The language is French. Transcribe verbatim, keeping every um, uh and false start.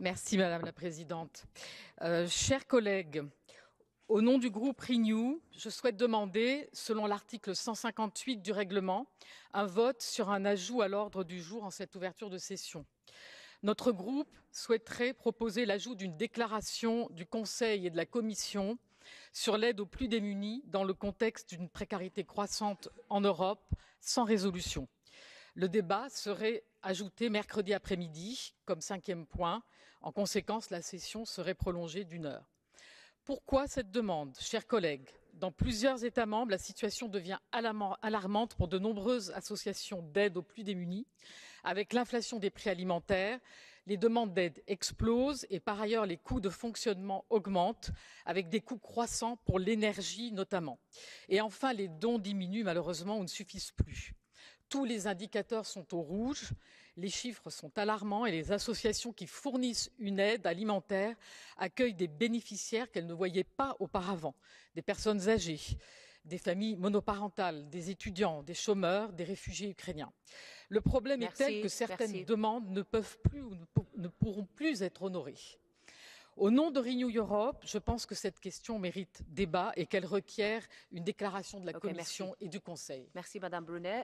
Merci Madame la Présidente. Euh, chers collègues, au nom du groupe Renew, je souhaite demander, selon l'article cent cinquante-huit du règlement, un vote sur un ajout à l'ordre du jour en cette ouverture de session. Notre groupe souhaiterait proposer l'ajout d'une déclaration du Conseil et de la Commission sur l'aide aux plus démunis dans le contexte d'une précarité croissante en Europe sans résolution. Le débat serait ajouté mercredi après-midi comme cinquième point. En conséquence, la session serait prolongée d'une heure. Pourquoi cette demande, chers collègues? Dans plusieurs États membres, la situation devient alarmante pour de nombreuses associations d'aide aux plus démunis. Avec l'inflation des prix alimentaires, les demandes d'aide explosent et par ailleurs les coûts de fonctionnement augmentent, avec des coûts croissants pour l'énergie notamment. Et enfin, les dons diminuent malheureusement ou ne suffisent plus. Tous les indicateurs sont au rouge, les chiffres sont alarmants et les associations qui fournissent une aide alimentaire accueillent des bénéficiaires qu'elles ne voyaient pas auparavant, des personnes âgées, des familles monoparentales, des étudiants, des chômeurs, des réfugiés ukrainiens. Le problème merci, est tel que certaines merci. demandes ne peuvent plus ou ne pourront plus être honorées. Au nom de Renew Europe, je pense que cette question mérite débat et qu'elle requiert une déclaration de la okay, Commission merci. et du Conseil. Merci Madame Brunet.